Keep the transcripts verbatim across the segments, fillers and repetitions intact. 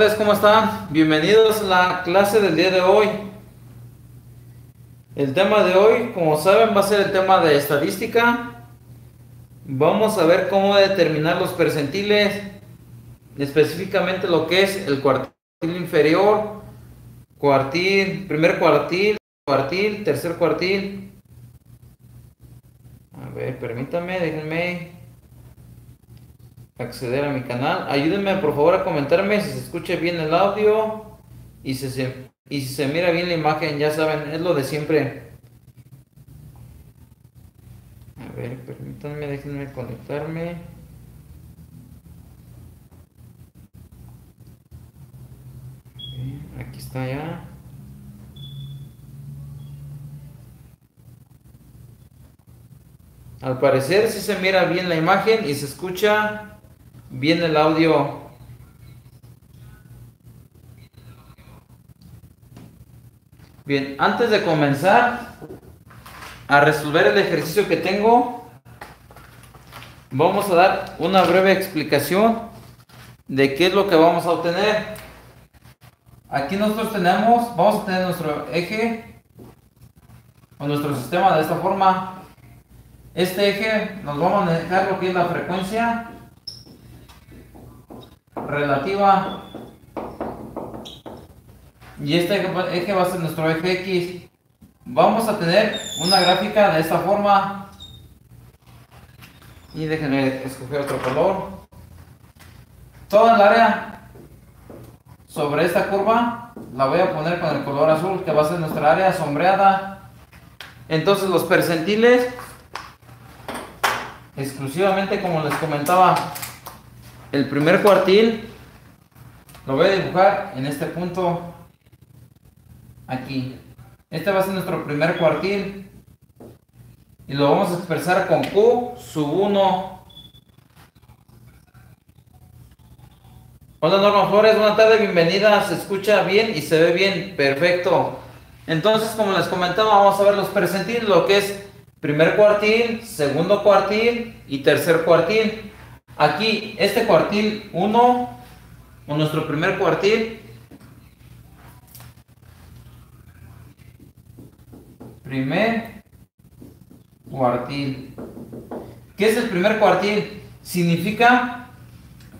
Buenas tardes, ¿cómo están? Bienvenidos a la clase del día de hoy. El tema de hoy, como saben, va a ser el tema de estadística. Vamos a ver cómo determinar los percentiles, específicamente lo que es el cuartil inferior, cuartil, primer cuartil, cuartil, tercer cuartil. A ver, permítanme, déjenme acceder a mi canal. Ayúdenme por favor a comentarme si se escucha bien el audio y si se, y si se mira bien la imagen. Ya saben, es lo de siempre. A ver, permítanme, déjenme conectarme. Aquí está ya. Al parecer si se mira bien la imagen y se escucha bien el audio. Bien, antes de comenzar a resolver el ejercicio que tengo, vamos a dar una breve explicación de qué es lo que vamos a obtener. Aquí nosotros tenemos, vamos a tener nuestro eje o nuestro sistema de esta forma. Este eje nos va a manejar lo que es la frecuencia relativa, y este eje va a ser nuestro eje X. Vamos a tener una gráfica de esta forma, y déjenme escoger otro color. Toda el área sobre esta curva la voy a poner con el color azul, que va a ser nuestra área sombreada. Entonces los percentiles, exclusivamente como les comentaba, el primer cuartil lo voy a dibujar en este punto. Aquí, este va a ser nuestro primer cuartil, y lo vamos a expresar con Q sub uno. Hola Norma Flores, buenas tardes, bienvenida. Se escucha bien y se ve bien, perfecto. Entonces, como les comentaba, vamos a ver los percentiles, lo que es primer cuartil, segundo cuartil y tercer cuartil. Aquí, este cuartil uno, o nuestro primer cuartil, primer cuartil. ¿Qué es el primer cuartil? Significa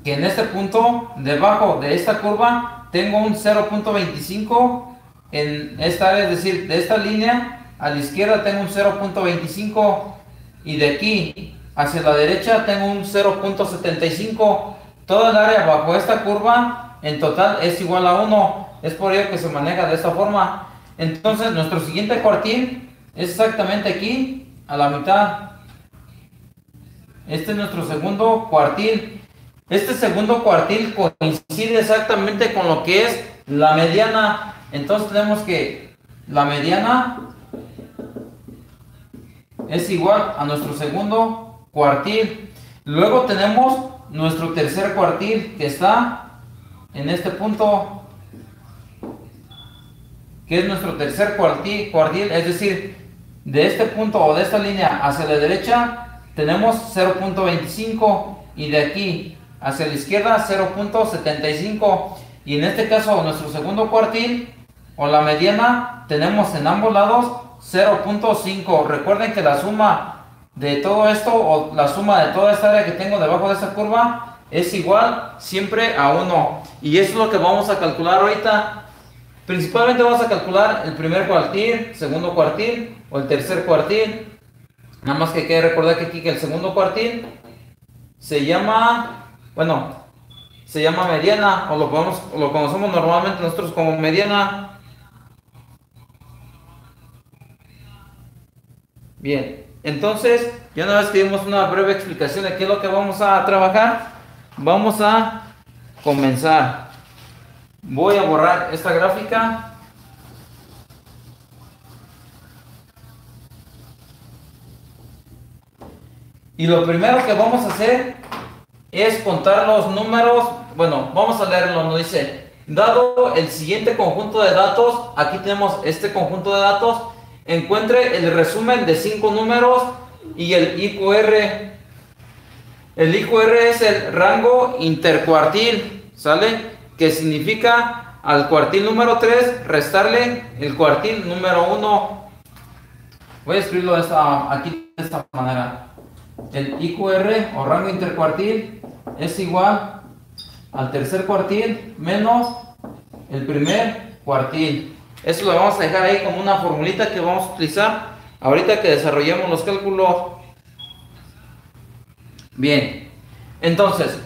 que en este punto, debajo de esta curva, tengo un cero punto veinticinco en esta área, es decir, de esta línea a la izquierda tengo un cero punto veinticinco, y de aquí hacia la derecha tengo un cero punto setenta y cinco. Toda el área bajo esta curva en total es igual a uno. Es por ello que se maneja de esta forma. Entonces nuestro siguiente cuartil es exactamente aquí, a la mitad. Este es nuestro segundo cuartil. Este segundo cuartil coincide exactamente con lo que es la mediana. Entonces tenemos que la mediana es igual a nuestro segundo cuartil. Luego tenemos nuestro tercer cuartil, que está en este punto, que es nuestro tercer cuartil, cuartil es decir, de este punto o de esta línea hacia la derecha tenemos cero punto veinticinco, y de aquí hacia la izquierda cero punto setenta y cinco. Y en este caso nuestro segundo cuartil o la mediana tenemos en ambos lados cero punto cinco. Recuerden que la suma de todo esto, o la suma de toda esta área que tengo debajo de esta curva, es igual siempre a uno, y eso es lo que vamos a calcular ahorita. Principalmente vamos a calcular el primer cuartil, segundo cuartil o el tercer cuartil. Nada más que hay que recordar que aquí que el segundo cuartil se llama, bueno, se llama mediana, o lo, podemos, o lo conocemos normalmente nosotros como mediana. Bien. Entonces, ya una vez que dimos una breve explicación de qué es lo que vamos a trabajar, vamos a comenzar. Voy a borrar esta gráfica. Y lo primero que vamos a hacer es contar los números. Bueno, vamos a leerlo. Nos dice, dado el siguiente conjunto de datos, aquí tenemos este conjunto de datos, encuentre el resumen de cinco números y el I Q R. El I Q R es el rango intercuartil, ¿sale? que significa al cuartil número tres restarle el cuartil número uno. Voy a escribirlo de esta, aquí de esta manera. El I Q R o rango intercuartil es igual al tercer cuartil menos el primer cuartil. Eso lo vamos a dejar ahí como una formulita que vamos a utilizar ahorita que desarrollemos los cálculos. Bien, entonces,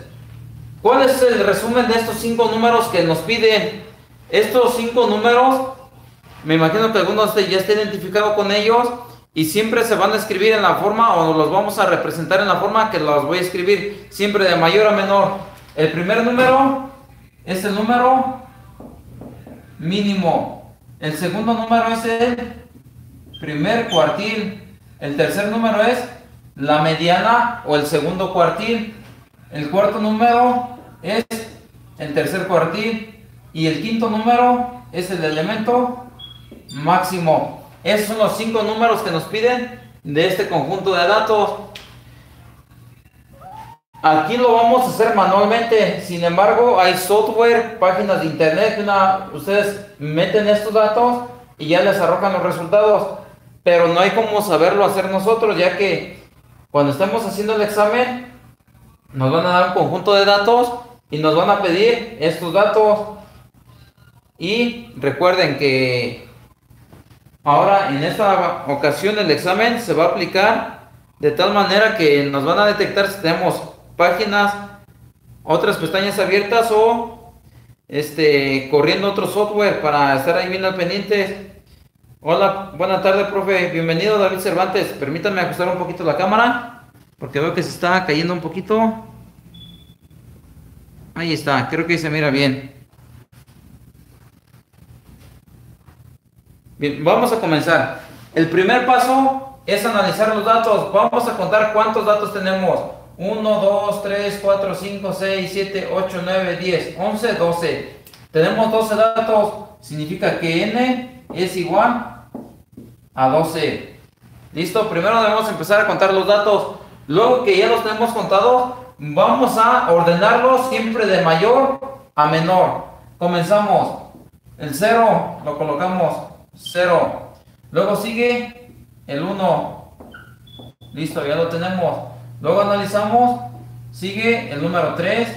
¿cuál es el resumen de estos cinco números que nos piden? Estos cinco números, me imagino que algunos de ustedes ya estén identificados con ellos y siempre se van a escribir en la forma o los vamos a representar en la forma que los voy a escribir, siempre de mayor a menor. El primer número es el número mínimo, el segundo número es el primer cuartil, el tercer número es la mediana o el segundo cuartil, el cuarto número es el tercer cuartil y el quinto número es el elemento máximo. Esos son los cinco números que nos piden de este conjunto de datos. Aquí lo vamos a hacer manualmente, sin embargo hay software, páginas de internet, una, ustedes meten estos datos y ya les arrojan los resultados, pero no hay como saberlo hacer nosotros, ya que cuando estemos haciendo el examen nos van a dar un conjunto de datos y nos van a pedir estos datos. Y recuerden que ahora en esta ocasión el examen se va a aplicar de tal manera que nos van a detectar si tenemos páginas, otras pestañas abiertas o este, corriendo otro software para estar ahí bien al pendiente. Hola, buena tarde, profe. Bienvenido, David Cervantes. Permítanme ajustar un poquito la cámara, porque veo que se está cayendo un poquito. Ahí está, creo que se mira bien. Bien, vamos a comenzar. El primer paso es analizar los datos. Vamos a contar cuántos datos tenemos. uno, dos, tres, cuatro, cinco, seis, siete, ocho, nueve, diez, once, doce. Tenemos doce datos. Significa que N es igual a doce. Listo, primero debemos empezar a contar los datos. Luego que ya los tenemos contados, vamos a ordenarlos siempre de mayor a menor. Comenzamos. El cero lo colocamos cero. Luego sigue el uno. Listo, ya lo tenemos. Luego analizamos. Sigue el número tres,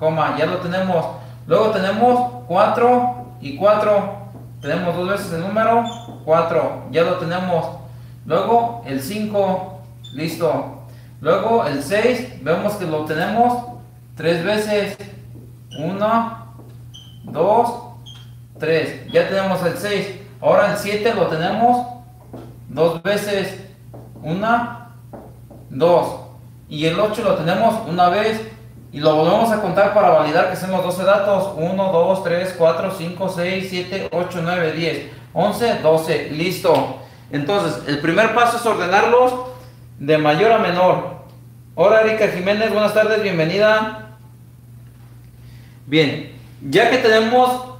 coma, ya lo tenemos. Luego tenemos cuatro y cuatro. Tenemos dos veces el número cuatro. Ya lo tenemos. Luego el cinco. Listo. Luego el seis, vemos que lo tenemos tres veces, uno, dos, tres, ya tenemos el seis, ahora el siete lo tenemos dos veces, uno, dos, y el ocho lo tenemos una vez, y lo volvemos a contar para validar que sean los doce datos, uno, dos, tres, cuatro, cinco, seis, siete, ocho, nueve, diez, once, doce, listo. Entonces, el primer paso es ordenarlos de mayor a menor. Hola Erika Jiménez, buenas tardes, bienvenida. Bien, ya que tenemos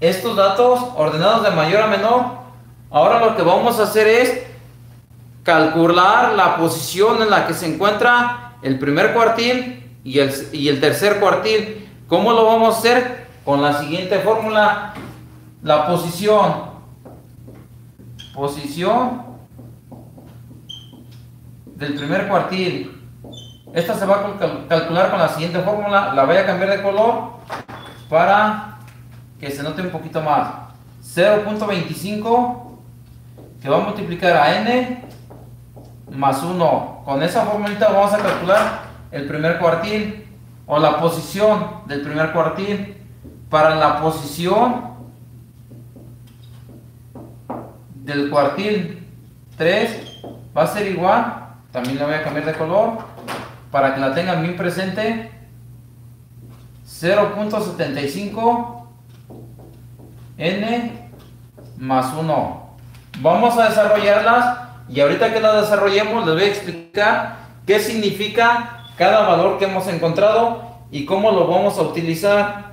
estos datos ordenados de mayor a menor, ahora lo que vamos a hacer es calcular la posición en la que se encuentra el primer cuartil y el, y el tercer cuartil. ¿Cómo lo vamos a hacer? Con la siguiente fórmula. La posición, posición del primer cuartil. Esta se va a cal calcular con la siguiente fórmula. La voy a cambiar de color para que se note un poquito más. cero punto veinticinco que va a multiplicar a N más uno. Con esa formulita vamos a calcular el primer cuartil o la posición del primer cuartil. Para la posición del cuartil tres va a ser igual, también la voy a cambiar de color para que la tengan bien presente, cero punto setenta y cinco N más uno. Vamos a desarrollarlas y ahorita que las desarrollemos les voy a explicar qué significa cada valor que hemos encontrado y cómo lo vamos a utilizar.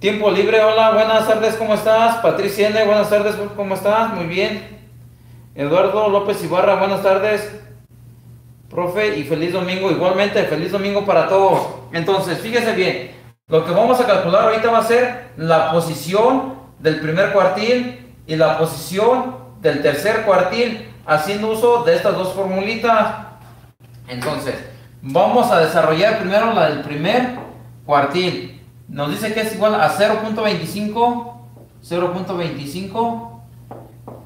Tiempo libre, hola, buenas tardes, ¿cómo estás? Patricia N, buenas tardes, ¿cómo estás? Muy bien. Eduardo López Ibarra, buenas tardes, profe, y feliz domingo. Igualmente, feliz domingo para todos. Entonces, fíjese bien, Lo que vamos a calcular ahorita va a ser la posición del primer cuartil y la posición del tercer cuartil, haciendo uso de estas dos formulitas. Entonces, vamos a desarrollar primero la del primer cuartil. Nos dice que es igual a cero punto veinticinco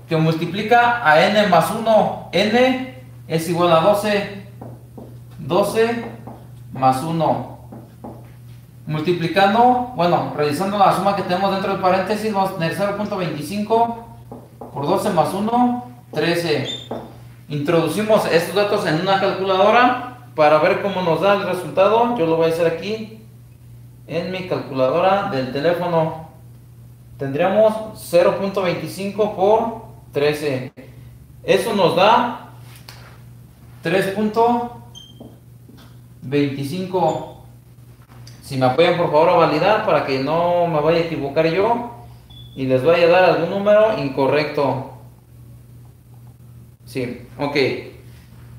que multiplica a n más uno. N es igual a doce más uno. Multiplicando, bueno, realizando la suma que tenemos dentro del paréntesis, vamos a tener cero punto veinticinco por doce más uno, trece. Introducimos estos datos en una calculadora para ver cómo nos da el resultado. Yo lo voy a hacer aquí en mi calculadora del teléfono. Tendríamos cero punto veinticinco por trece. Eso nos da tres punto veinticinco. Si me apoyan por favor a validar para que no me vaya a equivocar yo y les vaya a dar algún número incorrecto. Sí, ok.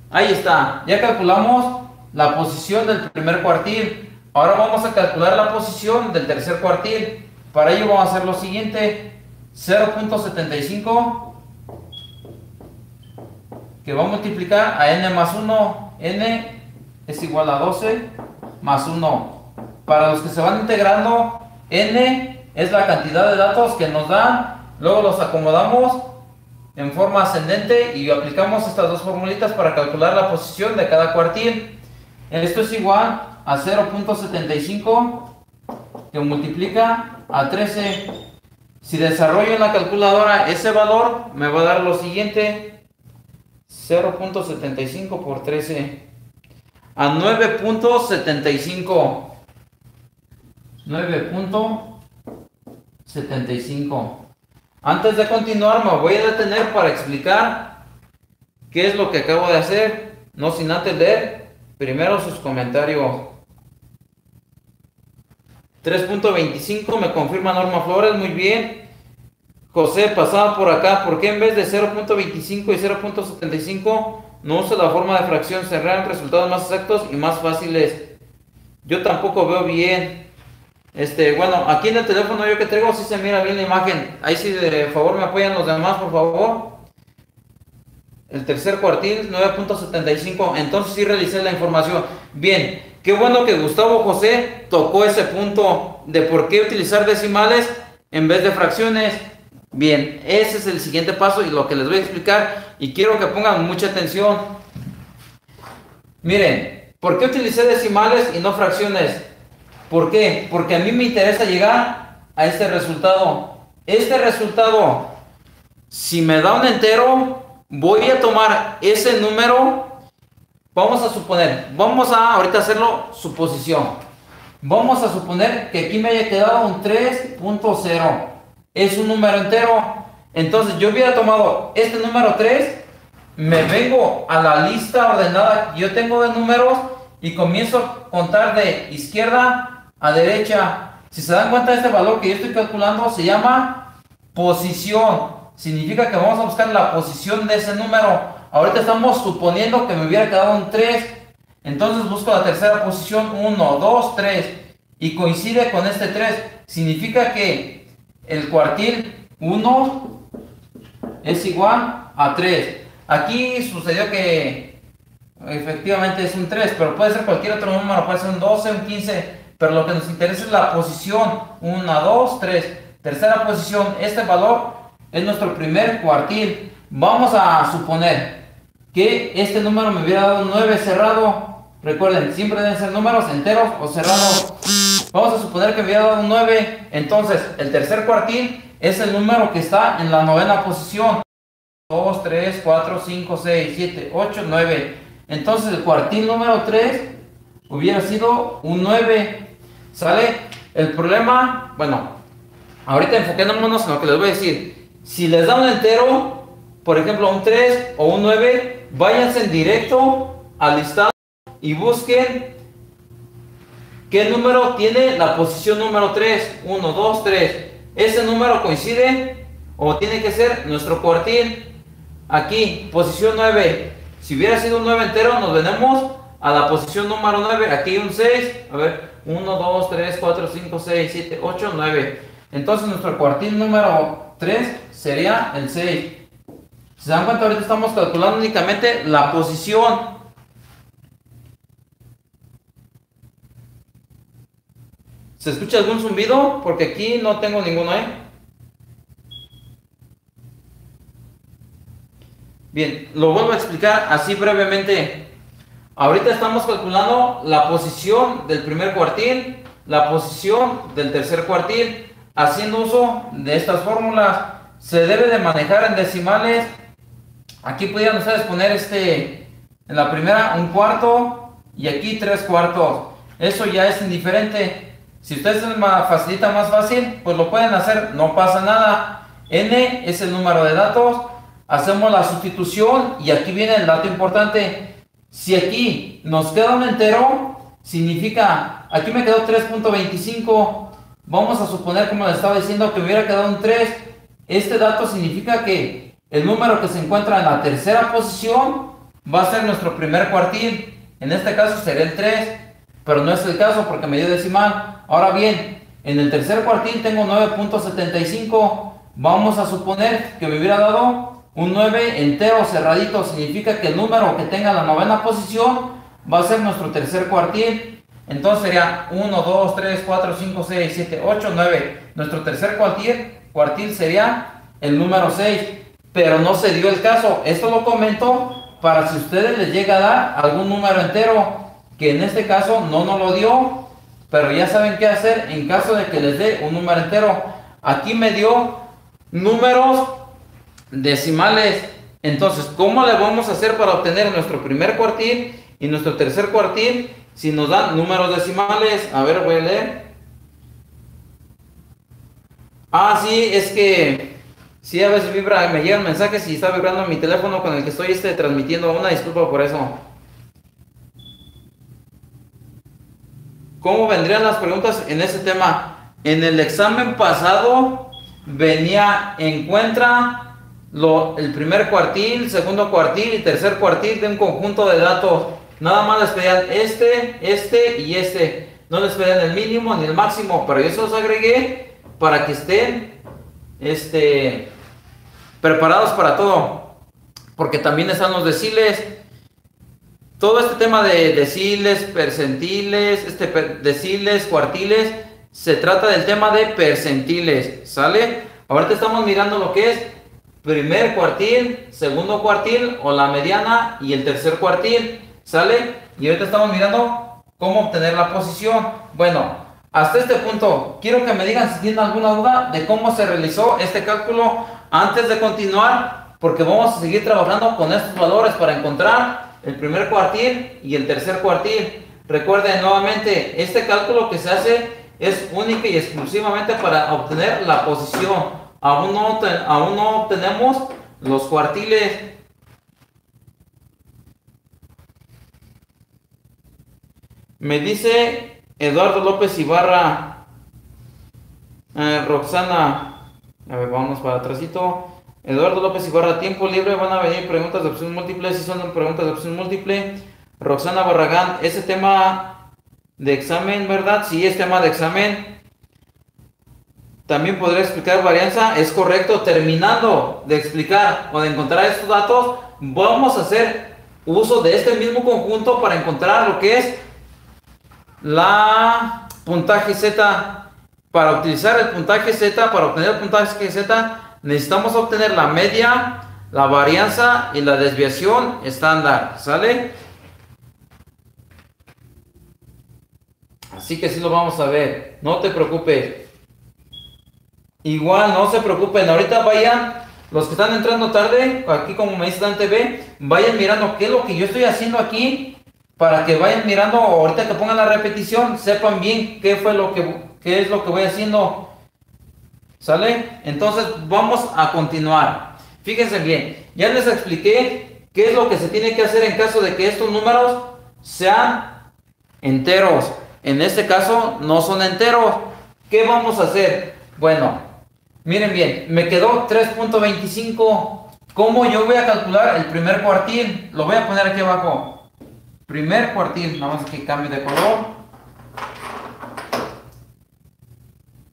Ahí está. Ya calculamos la posición del primer cuartil. Ahora vamos a calcular la posición del tercer cuartil. Para ello vamos a hacer lo siguiente. cero punto setenta y cinco que va a multiplicar a n más uno. N es igual a doce más uno. Para los que se van integrando, n es la cantidad de datos que nos dan, luego los acomodamos en forma ascendente y aplicamos estas dos formulitas para calcular la posición de cada cuartil. Esto es igual a cero punto setenta y cinco que multiplica a trece. Si desarrollo en la calculadora ese valor, me va a dar lo siguiente: cero punto setenta y cinco por trece a nueve punto setenta y cinco. nueve punto setenta y cinco. Antes de continuar me voy a detener para explicar qué es lo que acabo de hacer, no sin antes leer primero sus comentarios. tres punto veinticinco me confirma Norma Flores, muy bien. José pasaba por acá, ¿por qué en vez de cero punto veinticinco y cero punto setenta y cinco no usa la forma de fracción? Serán resultados más exactos y más fáciles. Yo tampoco veo bien. Este, bueno, aquí en el teléfono yo que traigo sí se mira bien la imagen. Ahí sí, de favor me apoyan los demás, por favor. El tercer cuartil, nueve punto setenta y cinco. Entonces sí realicé la información. Bien, qué bueno que Gustavo José tocó ese punto de por qué utilizar decimales en vez de fracciones. Bien, ese es el siguiente paso y lo que les voy a explicar. Y quiero que pongan mucha atención. Miren, ¿por qué utilicé decimales y no fracciones? ¿Por qué? Porque a mí me interesa llegar a este resultado. Este resultado, si me da un entero, voy a tomar ese número. Vamos a suponer, vamos a ahorita hacerlo suposición. Vamos a suponer que aquí me haya quedado un tres punto cero. Es un número entero. Entonces yo hubiera tomado este número tres, me vengo a la lista ordenada que yo tengo de números y comienzo a contar de izquierda a derecha. Si se dan cuenta, este valor que yo estoy calculando se llama posición. Significa que vamos a buscar la posición de ese número. Ahorita estamos suponiendo que me hubiera quedado un tres. Entonces busco la tercera posición, uno, dos, tres. Y coincide con este tres. Significa que el cuartil uno es igual a tres. Aquí sucedió que efectivamente es un tres, pero puede ser cualquier otro número. Puede ser un doce, un quince. Pero lo que nos interesa es la posición, uno, dos, tres. Tercera posición, este valor es nuestro primer cuartil. Vamos a suponer que este número me hubiera dado nueve cerrado. Recuerden, siempre deben ser números enteros o cerrados. Vamos a suponer que me hubiera dado nueve. Entonces, el tercer cuartil es el número que está en la novena posición. dos, tres, cuatro, cinco, seis, siete, ocho, nueve. Entonces, el cuartil número tres hubiera sido un nueve. ¿Sale? El problema, bueno, ahorita enfocándonos en lo que les voy a decir. Si les da un entero, por ejemplo un tres o un nueve, váyanse en directo al listado y busquen qué número tiene la posición número tres, uno, dos, tres. Ese número coincide o tiene que ser nuestro cuartil. Aquí, posición nueve. Si hubiera sido un nueve entero, nos venimos a la posición número nueve. Aquí hay un seis, a ver, uno, dos, tres, cuatro, cinco, seis, siete, ocho, nueve. Entonces nuestro cuartil número tres sería el seis. Si se dan cuenta, ahorita estamos calculando únicamente la posición. ¿Se escucha algún zumbido? Porque aquí no tengo ninguno, ¿eh? Bien, lo vuelvo a explicar así brevemente. Ahorita estamos calculando la posición del primer cuartil, la posición del tercer cuartil, haciendo uso de estas fórmulas. Se debe de manejar en decimales. Aquí pudieran ustedes poner este, en la primera un cuarto y aquí tres cuartos. Eso ya es indiferente. Si ustedes les facilita más fácil, pues lo pueden hacer, no pasa nada. N es el número de datos. Hacemos la sustitución y aquí viene el dato importante. Si aquí nos queda un entero, significa, aquí me quedó tres punto veinticinco. Vamos a suponer, como les estaba diciendo, que me hubiera quedado un tres. Este dato significa que el número que se encuentra en la tercera posición va a ser nuestro primer cuartil. En este caso será el tres, pero no es el caso porque me dio decimal. Ahora bien, en el tercer cuartil tengo nueve punto setenta y cinco. Vamos a suponer que me hubiera dado un nueve entero cerradito. Significa que el número que tenga la novena posición va a ser nuestro tercer cuartil. Entonces sería uno, dos, tres, cuatro, cinco, seis, siete, ocho, nueve. Nuestro tercer cuartil, cuartil sería el número seis. Pero no se dio el caso. Esto lo comento para si a ustedes les llega a dar algún número entero, que en este caso no nos lo dio. Pero ya saben qué hacer en caso de que les dé un número entero. Aquí me dio números decimales. Entonces, ¿cómo le vamos a hacer para obtener nuestro primer cuartil y nuestro tercer cuartil si nos dan números decimales? A ver, voy a leer. Ah, sí, es que sí, a veces vibra, me llegan mensajes y está vibrando mi teléfono con el que estoy este, transmitiendo. Una disculpa por eso. ¿Cómo vendrían las preguntas en ese tema? En el examen pasado venía, encuentra lo, el primer cuartil, segundo cuartil y tercer cuartil de un conjunto de datos. Nada más les pedían este, este y este. No les pedían el mínimo ni el máximo, pero yo se los agregué para que estén este, preparados para todo. Porque también están los deciles. Todo este tema de deciles, percentiles, este, per, deciles, cuartiles, se trata del tema de percentiles, ¿sale? Ahorita estamos mirando lo que es primer cuartil, segundo cuartil o la mediana y el tercer cuartil, ¿sale? Y ahorita estamos mirando cómo obtener la posición. Bueno, hasta este punto, quiero que me digan si tienen alguna duda de cómo se realizó este cálculo antes de continuar, porque vamos a seguir trabajando con estos valores para encontrar el primer cuartil y el tercer cuartil. Recuerden nuevamente, este cálculo que se hace es única y exclusivamente para obtener la posición. Aún no, aún no obtenemos los cuartiles. Me dice Eduardo López Ibarra, eh, Roxana, a ver, vamos para atrásito. Eduardo López Ibarra, tiempo libre, van a venir preguntas de opción múltiple. Si son preguntas de opción múltiple. Roxana Barragán, ese tema de examen, ¿verdad? Sí, es tema de examen. También podré explicar varianza, es correcto. Terminando de explicar o de encontrar estos datos, vamos a hacer uso de este mismo conjunto para encontrar lo que es la puntaje Z. Para utilizar el puntaje Z, para obtener el puntaje Z, necesitamos obtener la media, la varianza y la desviación estándar, ¿sale? Así que sí lo vamos a ver, no te preocupes. Igual no se preocupen, ahorita vayan, los que están entrando tarde, aquí como me dice Dante B, vayan mirando qué es lo que yo estoy haciendo aquí, para que vayan mirando, ahorita que pongan la repetición, sepan bien qué fue lo que, qué es lo que voy haciendo. ¿Sale? Entonces vamos a continuar. Fíjense bien, ya les expliqué qué es lo que se tiene que hacer en caso de que estos números sean enteros. En este caso no son enteros. ¿Qué vamos a hacer? Bueno, miren bien, me quedó tres punto veinticinco. ¿Cómo yo voy a calcular el primer cuartil? Lo voy a poner aquí abajo. Primer cuartil, nada más que cambie de color.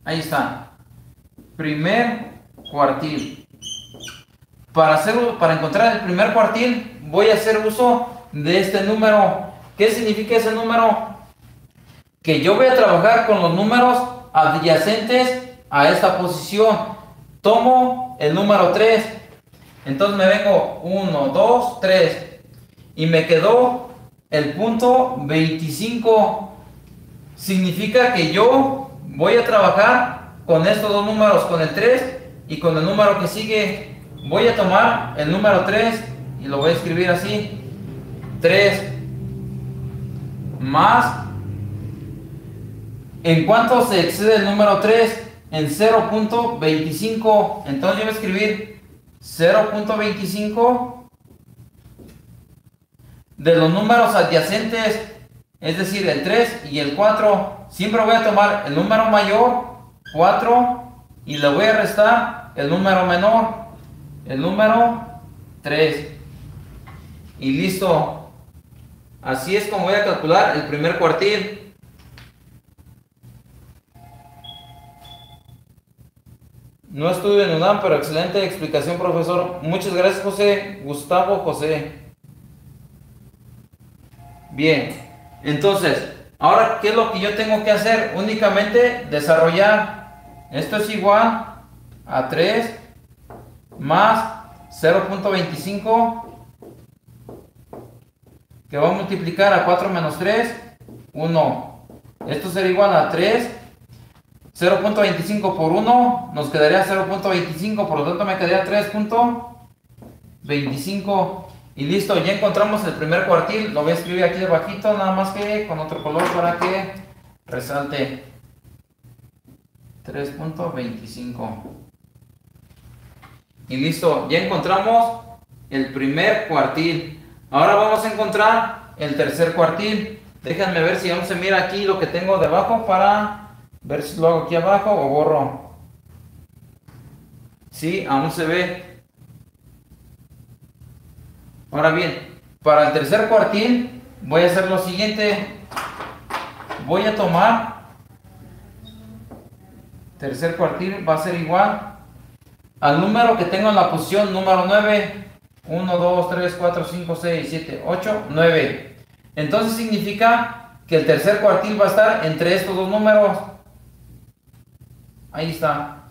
Ahí está. Primer cuartil. Para, hacerlo, para encontrar el primer cuartil voy a hacer uso de este número. ¿Qué significa ese número? Que yo voy a trabajar con los números adyacentes a esta posición. Tomo el número tres. Entonces me vengo uno, dos, tres. Y me quedó el punto veinticinco. Significa que yo voy a trabajar con estos dos números, con el tres y con el número que sigue. Voy a tomar el número tres y lo voy a escribir así. tres más. ¿En cuánto se excede el número tres? En cero punto veinticinco. Entonces yo voy a escribir cero punto veinticinco de los números adyacentes, es decir, el tres y el cuatro. Siempre voy a tomar el número mayor, cuatro, y le voy a restar el número menor, el número tres. Y listo. Así es como voy a calcular el primer cuartil. No estudio en UNAM, pero excelente explicación, profesor. Muchas gracias, José Gustavo José. Bien, entonces, ahora, ¿qué es lo que yo tengo que hacer? Únicamente desarrollar. Esto es igual a tres más cero punto veinticinco, que va a multiplicar a cuatro menos tres, uno. Esto será igual a tres. cero punto veinticinco por uno nos quedaría cero punto veinticinco, por lo tanto me quedaría tres punto veinticinco. Y listo, ya encontramos el primer cuartil. Lo voy a escribir aquí debajito, nada más que con otro color para que resalte. tres punto veinticinco. Y listo, ya encontramos el primer cuartil. Ahora vamos a encontrar el tercer cuartil. Déjenme ver si aún se mira aquí lo que tengo debajo para ver si lo hago aquí abajo o borro. Sí, aún se ve. Ahora bien, para el tercer cuartil voy a hacer lo siguiente. Voy a tomar tercer cuartil, va a ser igual al número que tengo en la posición número nueve. uno, dos, tres, cuatro, cinco, seis, siete, ocho, nueve. Entonces significa que el tercer cuartil va a estar entre estos dos números. Ahí está,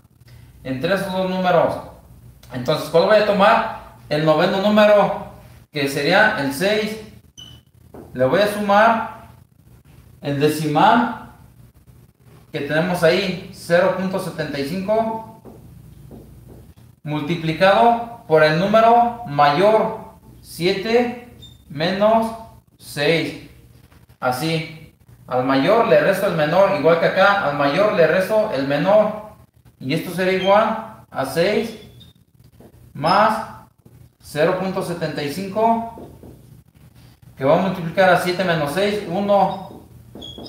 entre esos dos números. Entonces, ¿cuál voy a tomar? El noveno número, que sería el seis. Le voy a sumar el decimal que tenemos ahí, cero punto setenta y cinco, multiplicado por el número mayor, siete menos seis. Así. Al mayor le resto el menor, igual que acá, al mayor le resto el menor. Y esto será igual a seis más cero punto setenta y cinco, que va a multiplicar a siete menos seis, uno.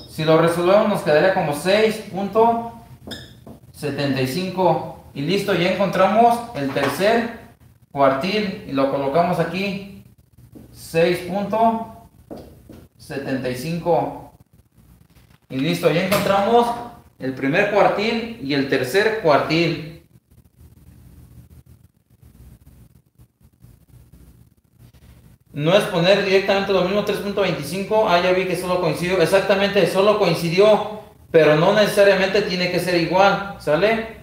Si lo resolvemos nos quedaría como seis punto setenta y cinco. Y listo, ya encontramos el tercer cuartil y lo colocamos aquí, seis punto setenta y cinco. Y listo, ya encontramos el primer cuartil y el tercer cuartil. No es poner directamente lo mismo, tres punto veinticinco. Ah, ya vi que solo coincidió. Exactamente, solo coincidió, pero no necesariamente tiene que ser igual, ¿sale?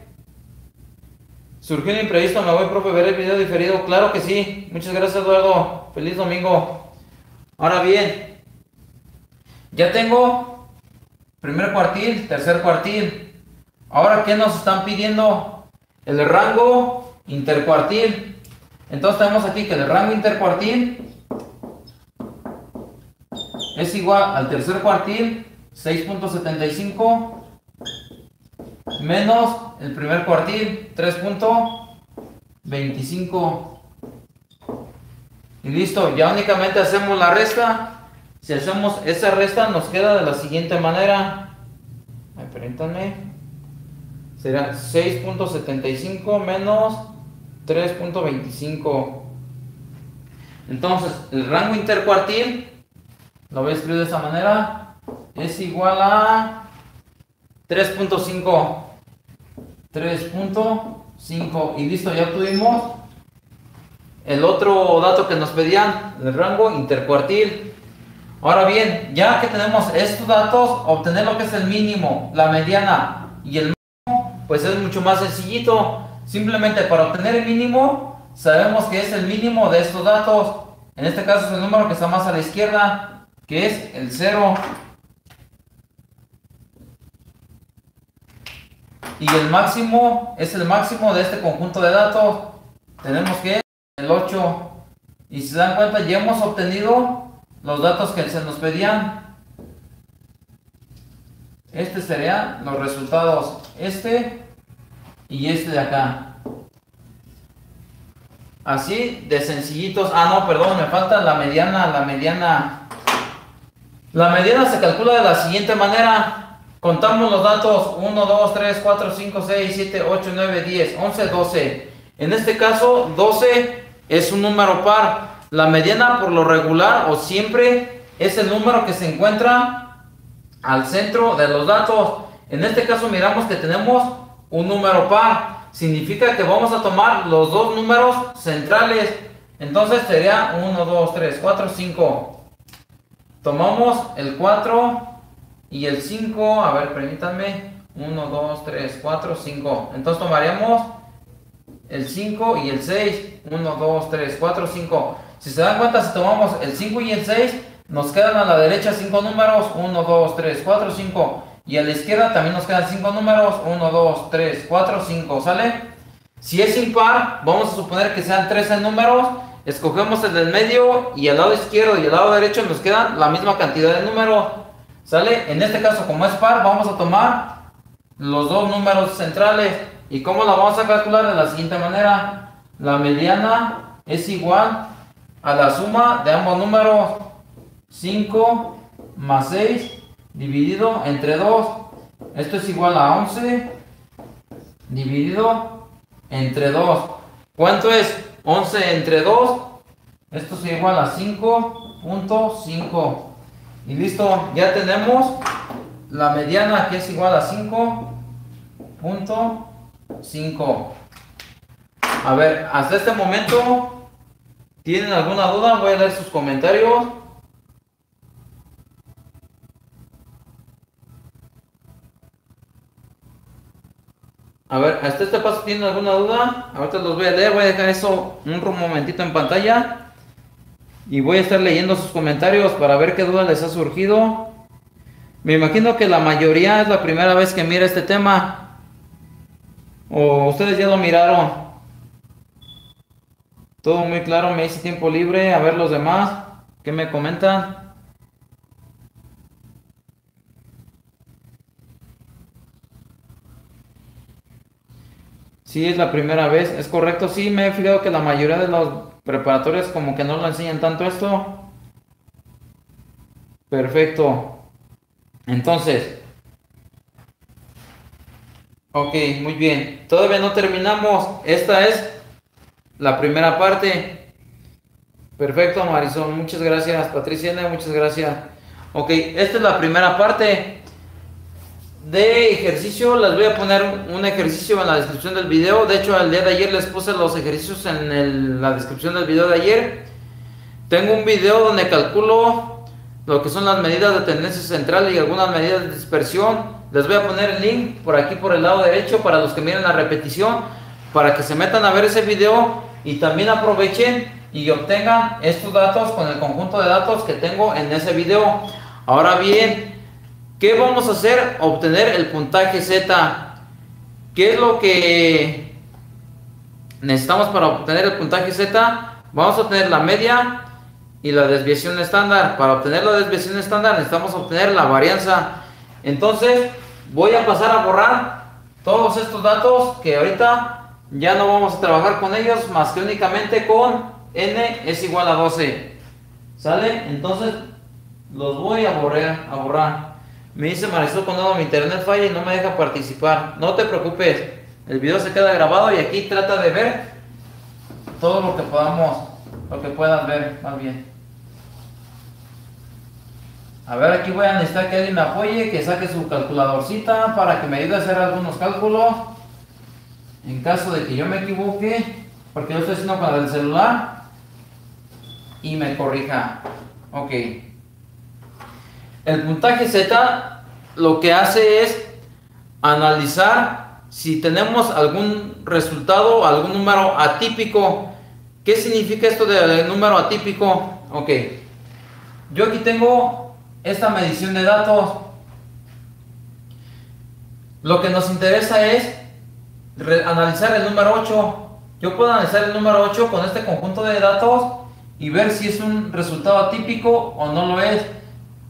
Surgió un imprevisto, me voy, profe, ver el video diferido. Claro que sí. Muchas gracias, Eduardo. Feliz domingo. Ahora bien, ya tengo primer cuartil, tercer cuartil. Ahora, ¿qué nos están pidiendo? El rango intercuartil. Entonces tenemos aquí que el rango intercuartil es igual al tercer cuartil, seis punto setenta y cinco, menos el primer cuartil, tres punto veinticinco. Y listo, ya únicamente hacemos la resta. Si hacemos esa resta nos queda de la siguiente manera. Ay, permítanme. Será seis punto setenta y cinco menos tres punto veinticinco. Entonces el rango intercuartil, lo voy a escribir de esta manera, es igual a tres punto cinco. tres punto cinco. Y listo, ya obtuvimos el otro dato que nos pedían, el rango intercuartil. Ahora bien, ya que tenemos estos datos, obtener lo que es el mínimo, la mediana y el máximo, pues es mucho más sencillito. Simplemente para obtener el mínimo, sabemos que es el mínimo de estos datos. En este caso es el número que está más a la izquierda, que es el cero. Y el máximo es el máximo de este conjunto de datos. Tenemos que el ocho. Y si se dan cuenta, ya hemos obtenido los datos que se nos pedían. Este serían los resultados. Este y este de acá. Así de sencillitos. Ah, no, perdón, me falta la mediana. La mediana. La mediana se calcula de la siguiente manera. Contamos los datos uno, dos, tres, cuatro, cinco, seis, siete, ocho, nueve, diez, once, doce. En este caso doce es un número par. La mediana por lo regular o siempre es el número que se encuentra al centro de los datos. En este caso miramos que tenemos un número par. Significa que vamos a tomar los dos números centrales. Entonces sería uno, dos, tres, cuatro, cinco. Tomamos el cuatro y el cinco, a ver, permítanme, uno, dos, tres, cuatro, cinco. Entonces tomaríamos el cinco y el seis, uno, dos, tres, cuatro, cinco. Si se dan cuenta, si tomamos el cinco y el seis, nos quedan a la derecha cinco números, uno, dos, tres, cuatro, cinco. Y a la izquierda también nos quedan cinco números, uno, dos, tres, cuatro, cinco, ¿sale? Si es impar, vamos a suponer que sean trece números. Escogemos el del medio y al lado izquierdo y al lado derecho nos quedan la misma cantidad de números. ¿Sale? En este caso, como es par, vamos a tomar los dos números centrales. ¿Y cómo la vamos a calcular? De la siguiente manera. La mediana es igual a la suma de ambos números. cinco más seis dividido entre dos. Esto es igual a once dividido entre dos. ¿Cuánto es once entre dos? Esto es igual a cinco punto cinco. Y listo, ya tenemos la mediana, que es igual a cinco punto cinco. A ver, hasta este momento, ¿tienen alguna duda? Voy a leer sus comentarios. A ver, hasta este paso, ¿tienen alguna duda? Ahorita los voy a leer, voy a dejar eso un momentito en pantalla. Y voy a estar leyendo sus comentarios para ver qué duda les ha surgido. Me imagino que la mayoría es la primera vez que mira este tema. O ustedes ya lo miraron. Todo muy claro, me hice tiempo libre. A ver los demás, ¿qué me comentan? Sí, es la primera vez, es correcto. Sí, me he fijado que la mayoría de los preparatorias como que no lo enseñan tanto esto. Perfecto. Entonces. Ok, muy bien. Todavía no terminamos. Esta es la primera parte. Perfecto, Marisol. Muchas gracias. Patricia N, muchas gracias. Ok, esta es la primera parte de ejercicio. Les voy a poner un ejercicio en la descripción del video. De hecho, el día de ayer les puse los ejercicios en el, la descripción del video de ayer. Tengo un video donde calculo lo que son las medidas de tendencia central y algunas medidas de dispersión. Les voy a poner el link por aquí por el lado derecho para los que miren la repetición, para que se metan a ver ese video y también aprovechen y obtengan estos datos con el conjunto de datos que tengo en ese video. Ahora bien, ¿qué vamos a hacer? Obtener el puntaje Z. ¿Qué es lo que necesitamos para obtener el puntaje Z? Vamos a obtener la media y la desviación estándar. Para obtener la desviación estándar necesitamos obtener la varianza. Entonces voy a pasar a borrar todos estos datos que ahorita ya no vamos a trabajar con ellos, más que únicamente con N es igual a doce. ¿Sale? Entonces los voy a borrar, a borrar. Me dice Marisol Condado, mi internet falla y no me deja participar. No te preocupes, el video se queda grabado y aquí trata de ver todo lo que podamos, lo que puedas ver más bien. A ver, aquí voy a necesitar que alguien me apoye, que saque su calculadorcita para que me ayude a hacer algunos cálculos. en caso de que yo me equivoque, porque yo estoy haciendo para el celular y me corrija. Ok, el puntaje Z lo que hace es analizar si tenemos algún resultado o algún número atípico. ¿Qué significa esto del número atípico? Ok, yo aquí tengo esta medición de datos. Lo que nos interesa es analizar el número ocho. Yo puedo analizar el número ocho con este conjunto de datos y ver si es un resultado atípico o no lo es.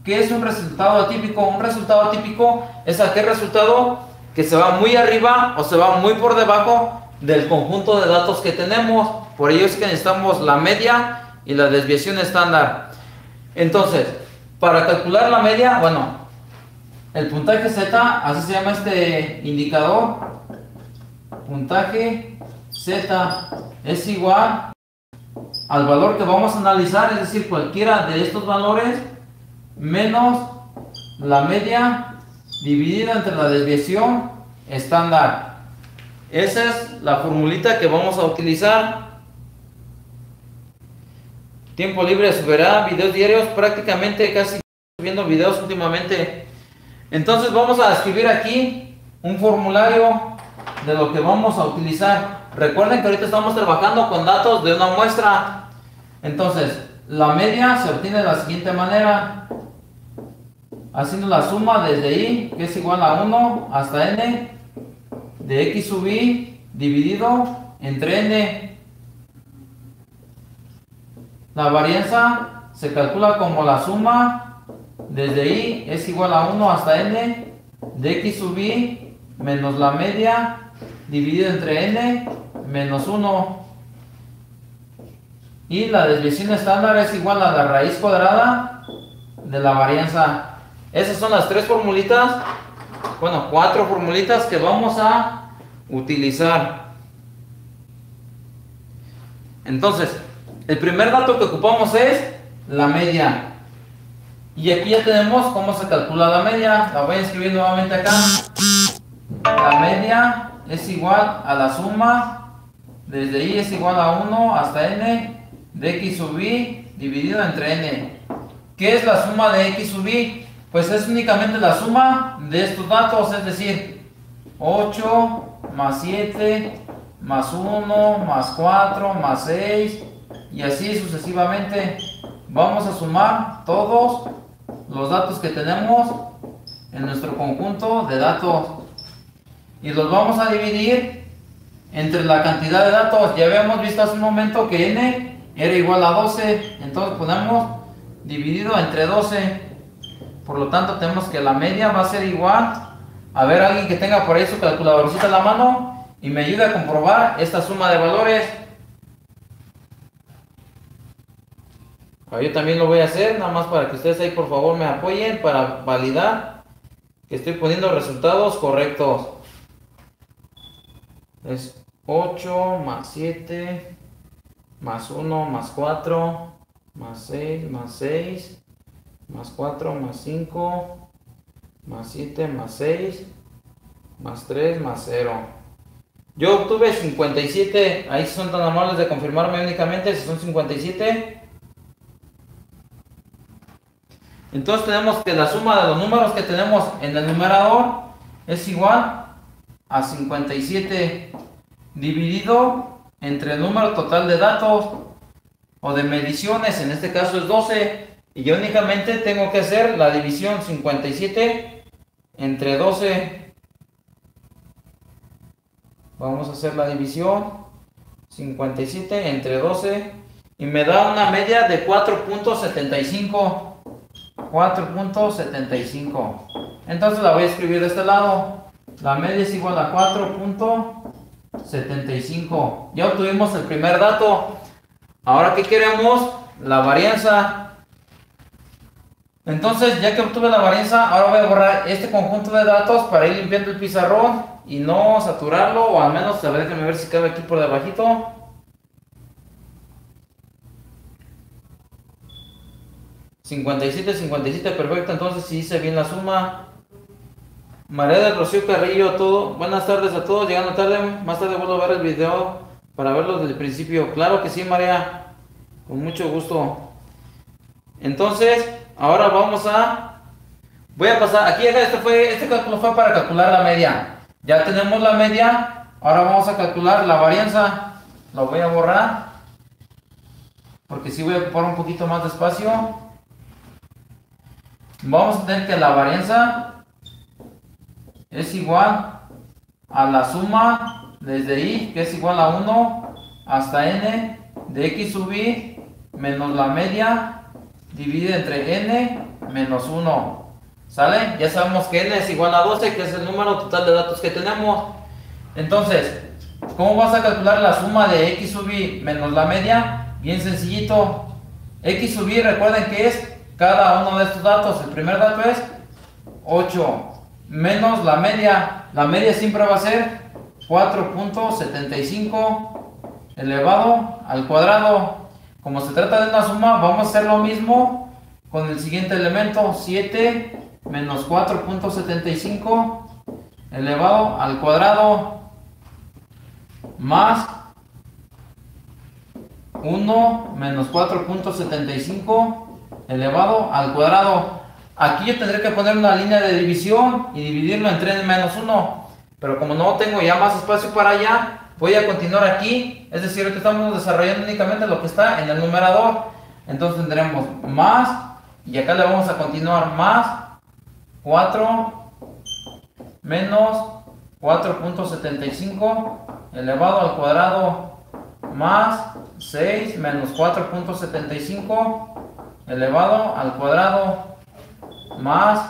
¿Qué es un resultado atípico? Un resultado atípico es aquel resultado que se va muy arriba o se va muy por debajo del conjunto de datos que tenemos. Por ello es que necesitamos la media y la desviación estándar. Entonces, para calcular la media, bueno, el puntaje Z, así se llama este indicador, puntaje Z es igual al valor que vamos a analizar, es decir, cualquiera de estos valores, menos la media dividida entre la desviación estándar. Esa es la formulita que vamos a utilizar. Tiempo libre superará videos diarios, prácticamente casi viendo videos últimamente. Entonces vamos a escribir aquí un formulario de lo que vamos a utilizar. Recuerden que ahorita estamos trabajando con datos de una muestra. Entonces la media se obtiene de la siguiente manera, haciendo la suma desde i, que es igual a uno, hasta n, de x sub i dividido entre n. La varianza se calcula como la suma desde i es igual a uno hasta n de x sub i menos la media dividido entre n menos uno. Y la desviación estándar es igual a la raíz cuadrada de la varianza. Esas son las tres formulitas, bueno, cuatro formulitas que vamos a utilizar. Entonces, el primer dato que ocupamos es la media. Y aquí ya tenemos cómo se calcula la media. La voy a escribir nuevamente acá. La media es igual a la suma desde i es igual a uno hasta n de x sub i dividido entre n. ¿Qué es la suma de x sub i? Pues es únicamente la suma de estos datos, es decir, ocho más siete más uno más cuatro más seis y así sucesivamente. Vamos a sumar todos los datos que tenemos en nuestro conjunto de datos y los vamos a dividir entre la cantidad de datos. Ya habíamos visto hace un momento que n era igual a doce, entonces ponemos dividido entre doce. Por lo tanto tenemos que la media va a ser igual. A ver, alguien que tenga por ahí su calculadorcita en la mano y me ayude a comprobar esta suma de valores. Yo también lo voy a hacer, nada más para que ustedes ahí por favor me apoyen para validar que estoy poniendo resultados correctos. Es ocho más siete más uno, más cuatro, más seis, más seis, más cuatro, más cinco, más siete, más seis, más tres, más cero. Yo obtuve cincuenta y siete, ahí son tan amables de confirmarme únicamente si son cincuenta y siete. Entonces tenemos que la suma de los números que tenemos en el numerador es igual a cincuenta y siete dividido entre el número total de datos o de mediciones, en este caso es doce, y yo únicamente tengo que hacer la división cincuenta y siete entre doce. Vamos a hacer la división cincuenta y siete entre doce y me da una media de cuatro punto setenta y cinco, cuatro punto setenta y cinco. Entonces la voy a escribir de este lado. La media es igual a cuatro punto setenta y cinco. Ya obtuvimos el primer dato. Ahora, ¿qué queremos? La varianza. Entonces, ya que obtuve la varianza, ahora voy a borrar este conjunto de datos para ir limpiando el pizarrón y no saturarlo, o al menos a ver, déjenme ver si cabe aquí por debajito. cincuenta y siete, cincuenta y siete, perfecto. Entonces, si hice bien la suma. María del Rocío Carrillo, todo. Buenas tardes a todos, llegando tarde, más tarde vuelvo a ver el video para verlo desde el principio. Claro que sí, María, con mucho gusto. Entonces, ahora vamos a... Voy a pasar, aquí este, fue, este cálculo fue para calcular la media. Ya tenemos la media, ahora vamos a calcular la varianza. La voy a borrar, porque sí voy a ocupar un poquito más de espacio. Vamos a tener que la varianza es igual a la suma desde i, que es igual a uno, hasta n de x sub i menos la media dividida entre n menos uno. ¿Sale? Ya sabemos que n es igual a doce, que es el número total de datos que tenemos. Entonces, ¿cómo vas a calcular la suma de x sub i menos la media? Bien sencillito. X sub i, recuerden que es cada uno de estos datos. El primer dato es ocho. Menos la media, la media siempre va a ser cuatro punto setenta y cinco elevado al cuadrado. Como se trata de una suma, vamos a hacer lo mismo con el siguiente elemento, siete menos cuatro punto setenta y cinco elevado al cuadrado más uno menos cuatro punto setenta y cinco elevado al cuadrado. Aquí yo tendré que poner una línea de división y dividirlo entre n menos uno. Pero como no tengo ya más espacio para allá, voy a continuar aquí. Es decir, ahorita estamos desarrollando únicamente lo que está en el numerador. Entonces tendremos más, y acá le vamos a continuar más, cuatro menos cuatro punto setenta y cinco elevado al cuadrado más seis menos cuatro punto setenta y cinco elevado al cuadrado más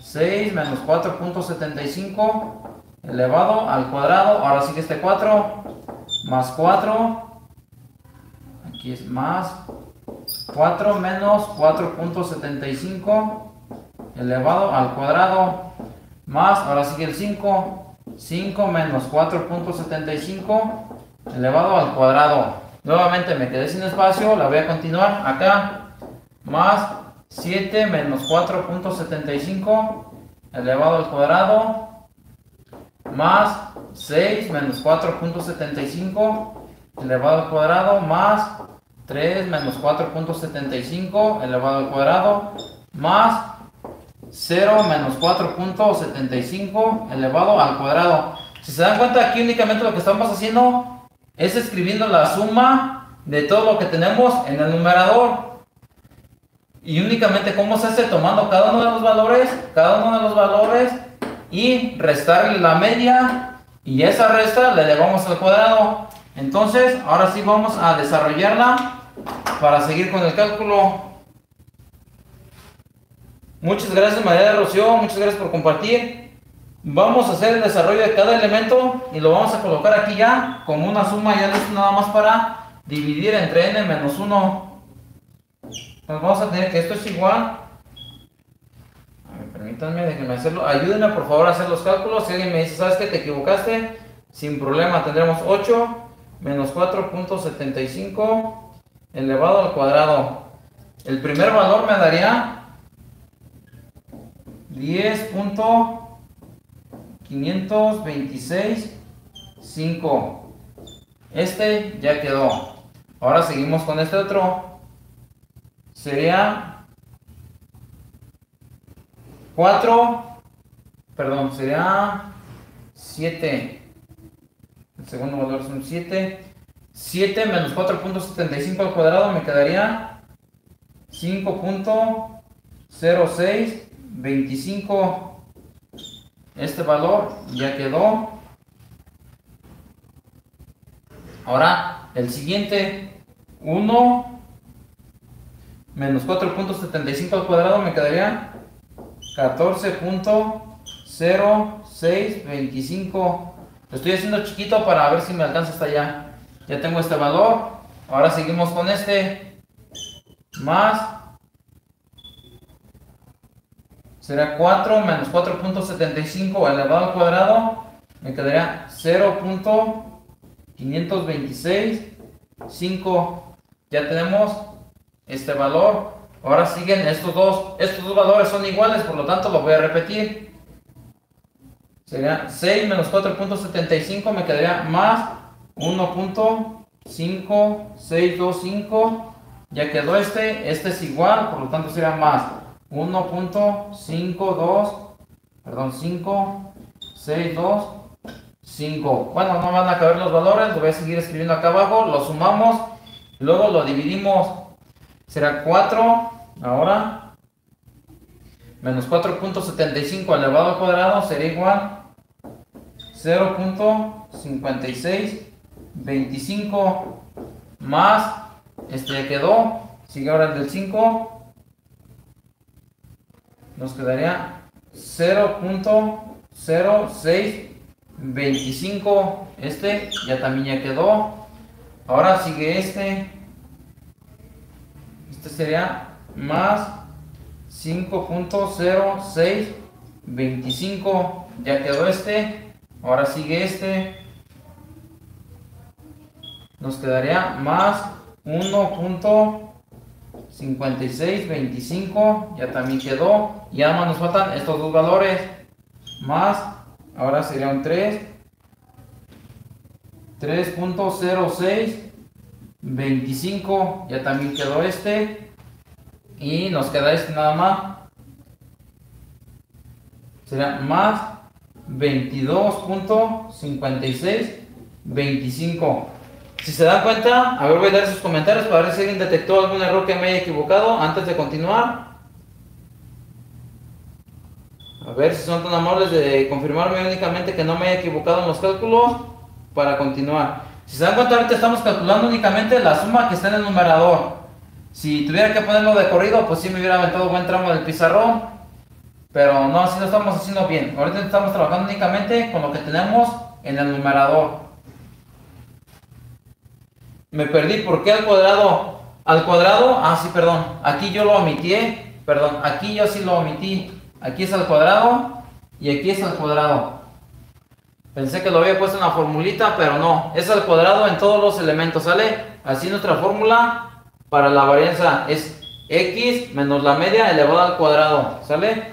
seis menos cuatro punto setenta y cinco elevado al cuadrado. Ahora sigue este cuatro más cuatro, aquí es más cuatro menos cuatro punto setenta y cinco elevado al cuadrado más, ahora sigue el cinco, cinco menos cuatro punto setenta y cinco elevado al cuadrado. Nuevamente me quedé sin espacio, la voy a continuar acá, más siete menos cuatro punto setenta y cinco elevado al cuadrado más seis menos cuatro punto setenta y cinco elevado al cuadrado más tres menos cuatro punto setenta y cinco elevado al cuadrado más cero menos cuatro punto setenta y cinco elevado al cuadrado. Si se dan cuenta, aquí únicamente lo que estamos haciendo es escribiendo la suma de todo lo que tenemos en el numerador. Y únicamente cómo se hace, tomando cada uno de los valores, cada uno de los valores y restarle la media, y esa resta la elevamos al cuadrado. Entonces, ahora sí vamos a desarrollarla para seguir con el cálculo. Muchas gracias, María de Rocío, muchas gracias por compartir. Vamos a hacer el desarrollo de cada elemento y lo vamos a colocar aquí ya como una suma, ya listo, nada más para dividir entre n menos uno. Nos vamos a tener que esto es igual. A ver, permítanme, déjenme hacerlo. Ayúdenme por favor a hacer los cálculos. Si alguien me dice, ¿sabes qué? Te equivocaste. Sin problema, tendremos ocho menos cuatro punto setenta y cinco elevado al cuadrado. El primer valor me daría diez punto quinientos veintiséis punto cinco. Este ya quedó. Ahora seguimos con este otro. Sería cuatro, perdón, sería siete. El segundo valor son siete. siete menos cuatro punto setenta y cinco al cuadrado me quedaría cinco punto cero seis veinticinco. Este valor ya quedó. Ahora el siguiente, uno. Menos cuatro punto setenta y cinco al cuadrado me quedaría catorce punto cero seis veinticinco. Lo estoy haciendo chiquito para ver si me alcanza hasta allá. Ya tengo este valor. Ahora seguimos con este. Más. Será cuatro menos cuatro punto setenta y cinco elevado al cuadrado. Me quedaría cero punto quinientos veintiséis punto cinco. Ya tenemos este valor. Ahora siguen estos dos. Estos dos valores son iguales, por lo tanto lo voy a repetir. Sería seis menos cuatro punto setenta y cinco, me quedaría más uno punto cinco seis dos cinco. Ya quedó este, este es igual, por lo tanto será más uno punto cinco dos, perdón, cinco, seis, dos, cinco. Bueno, no van a caber los valores, lo voy a seguir escribiendo acá abajo, lo sumamos, luego lo dividimos, será cuatro, ahora, menos cuatro punto setenta y cinco elevado al cuadrado será igual cero punto cincuenta y seis veinticinco más, este ya quedó, sigue ahora el del cinco, nos quedaría cero punto cero seis veinticinco, este ya también ya quedó, ahora sigue este, este sería más cinco punto cero seis veinticinco, ya quedó este, ahora sigue este, nos quedaría más uno punto cincuenta y seis veinticinco, ya también quedó, y además nos faltan estos dos valores más, ahora sería un tres, tres punto cero seis veinticinco, ya también quedó este, y nos queda este nada más, será más veintidós punto cincuenta y seis veinticinco. Si se dan cuenta, a ver, voy a dar sus comentarios para ver si alguien detectó algún error que me haya equivocado antes de continuar. A ver si son tan amables de confirmarme únicamente que no me haya equivocado en los cálculos para continuar. Si se dan cuenta, ahorita estamos calculando únicamente la suma que está en el numerador. Si tuviera que ponerlo de corrido, pues sí me hubiera aventado buen tramo del pizarrón. Pero no, así lo estamos haciendo bien. Ahorita estamos trabajando únicamente con lo que tenemos en el numerador. Me perdí, ¿por qué al cuadrado? Al cuadrado, ah sí, perdón, aquí yo lo omití, perdón, aquí yo sí lo omití, aquí es al cuadrado y aquí es al cuadrado. Pensé que lo había puesto en la formulita, pero no, es al cuadrado en todos los elementos, ¿sale? Así nuestra fórmula para la varianza es x menos la media elevada al cuadrado, ¿sale?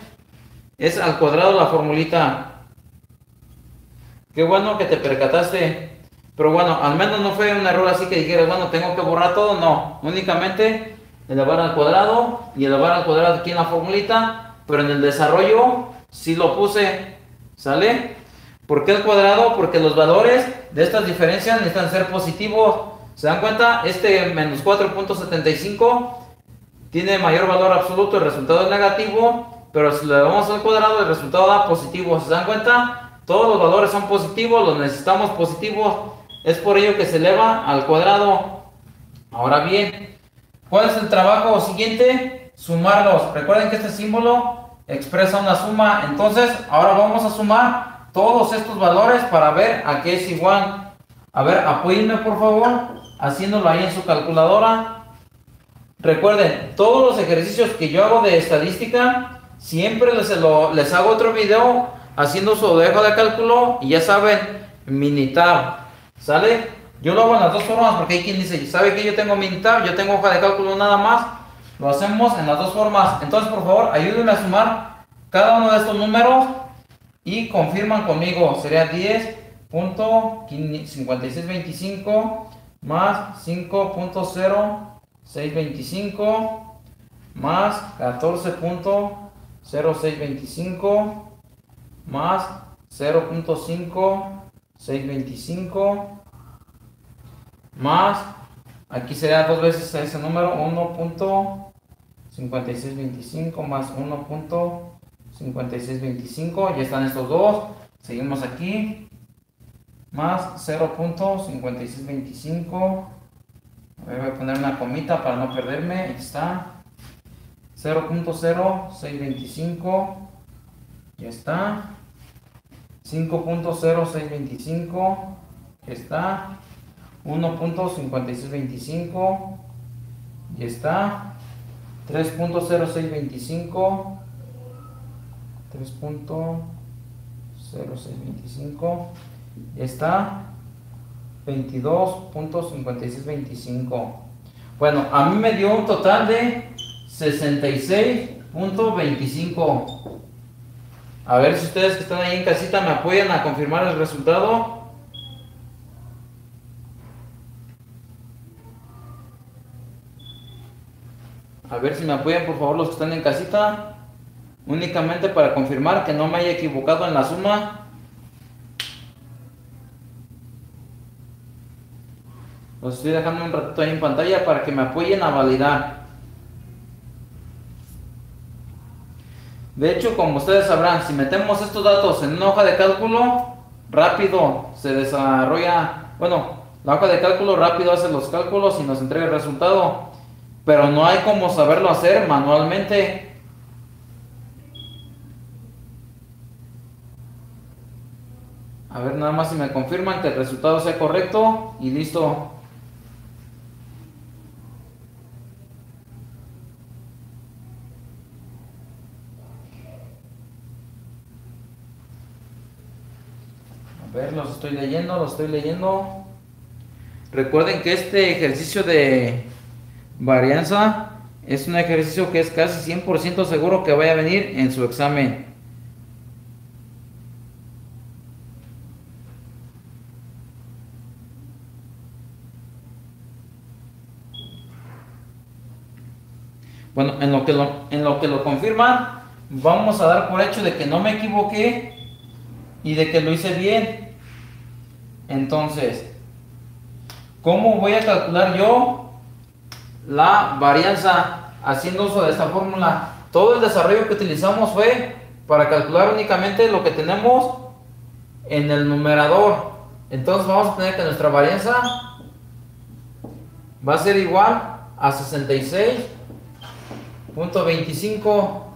Es al cuadrado la formulita. Qué bueno que te percataste. Pero bueno, al menos no fue un error así que dijeras, bueno, tengo que borrar todo, no. Únicamente elevar al cuadrado y elevar al cuadrado aquí en la formulita, pero en el desarrollo sí lo puse, ¿sale? ¿Por qué al cuadrado? Porque los valores de estas diferencias necesitan ser positivos. ¿Se dan cuenta? Este menos cuatro punto setenta y cinco tiene mayor valor absoluto, el resultado es negativo, pero si lo elevamos al cuadrado el resultado da positivo. ¿Se dan cuenta? Todos los valores son positivos, los necesitamos positivos. Es por ello que se eleva al cuadrado. Ahora bien, ¿cuál es el trabajo siguiente? Sumarlos. Recuerden que este símbolo expresa una suma. Entonces, ahora vamos a sumar todos estos valores para ver a qué es igual. A ver, apóyenme por favor, haciéndolo ahí en su calculadora. Recuerden, todos los ejercicios que yo hago de estadística, siempre les, lo, les hago otro video haciendo su hoja de cálculo y ya saben, minitab. ¿Sale? Yo lo hago en las dos formas porque hay quien dice, ¿sabe que yo tengo minitab? Yo tengo hoja de cálculo nada más. Lo hacemos en las dos formas. Entonces, por favor, ayúdenme a sumar cada uno de estos números y confirman conmigo. Sería diez punto cincuenta y seis veinticinco más cinco punto cero seis veinticinco más catorce punto cero seis veinticinco más cero punto cinco seis veinticinco más, aquí sería dos veces ese número, uno punto cincuenta y seis veinticinco más uno punto cincuenta y seis veinticinco, ya están estos dos, seguimos aquí, más cero punto cincuenta y seis veinticinco, voy a poner una comita para no perderme, ahí está, cero punto cero seis veinticinco, ya está, cinco punto cero seis veinticinco, ya está, uno punto cincuenta y seis veinticinco, ya está, tres punto cero seis veinticinco, tres punto cero seis veinticinco, ya está, veintidós punto cincuenta y seis veinticinco. Bueno, a mí me dio un total de sesenta y seis punto veinticinco. A ver si ustedes que están ahí en casita me apoyan a confirmar el resultado. A ver si me apoyan por favor los que están en casita. Únicamente para confirmar que no me haya equivocado en la suma. Los estoy dejando un ratito ahí en pantalla para que me apoyen a validar. De hecho, como ustedes sabrán, si metemos estos datos en una hoja de cálculo, rápido se desarrolla. Bueno, la hoja de cálculo rápido hace los cálculos y nos entrega el resultado. Pero no hay como saberlo hacer manualmente. A ver, nada más si me confirman que el resultado sea correcto y listo. A ver, los estoy leyendo, los estoy leyendo. Recuerden que este ejercicio de varianza es un ejercicio que es casi cien por ciento seguro que vaya a venir en su examen. Bueno, en lo que lo, en lo que lo confirman, vamos a dar por hecho de que no me equivoqué y de que lo hice bien. Entonces, ¿cómo voy a calcular yo la varianza haciendo uso de esta fórmula? Todo el desarrollo que utilizamos fue para calcular únicamente lo que tenemos en el numerador. Entonces vamos a tener que nuestra varianza va a ser igual a sesenta y seis punto veinticinco